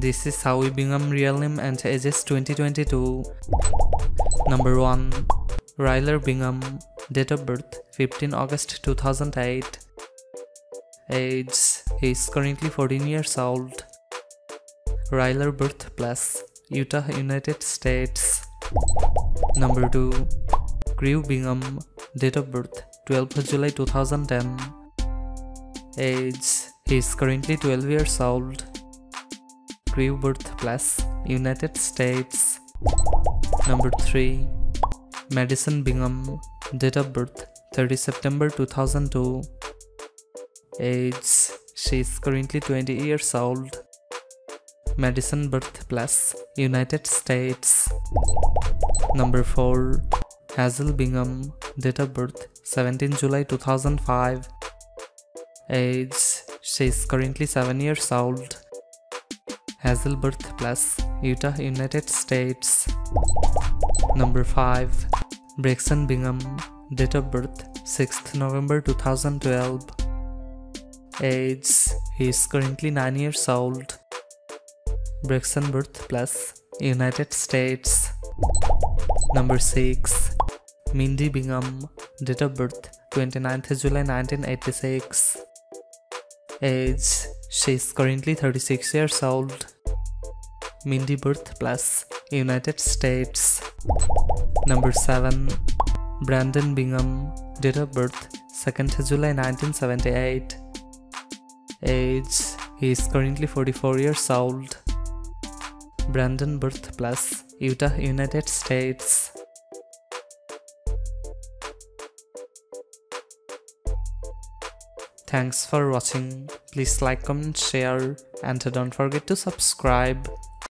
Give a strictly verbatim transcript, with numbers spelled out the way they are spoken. This Is How We Bingham, real name and ages twenty twenty-two. Number one. Ryler Bingham. Date of birth fifteen August two thousand eight. Age, he is currently fourteen years old. Ryler birthplace, Utah, United States. Number two. Krew Bingham. Date of birth twelfth July two thousand ten. Age, he is currently twelve years old. Krew birthplace, United States. Number three. Madison Bingham. Date of birth thirtieth September two thousand two. Age, she is currently twenty years old. Madison birthplace, United States. Number four. Hazyl Bingham. Date of birth seventeenth July two thousand five. Age, she is currently seven years old. Hazyl birthplace, Utah, United States. Number five. Brexsen Bingham. Date of birth sixth November two thousand twelve. Age, he is currently nine years old. Brexsen birthplace, United States. Number six. Mindy Bingham. Date of birth twenty-ninth July nineteen eighty-six. Age, she is currently thirty-six years old. Mindy birthplace, United States. Number seven. Branden Bingham. Date of birth second July nineteen seventy-eight. Age, he is currently forty-four years old. Branden birthplace, Utah, United States. Thanks for watching. Please like, comment, share, and don't forget to subscribe.